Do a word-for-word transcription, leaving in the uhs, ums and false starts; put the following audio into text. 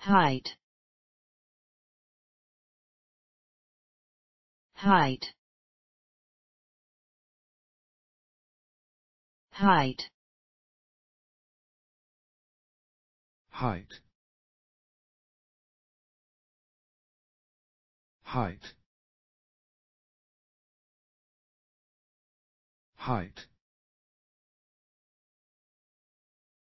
height, height, height, height, height, height.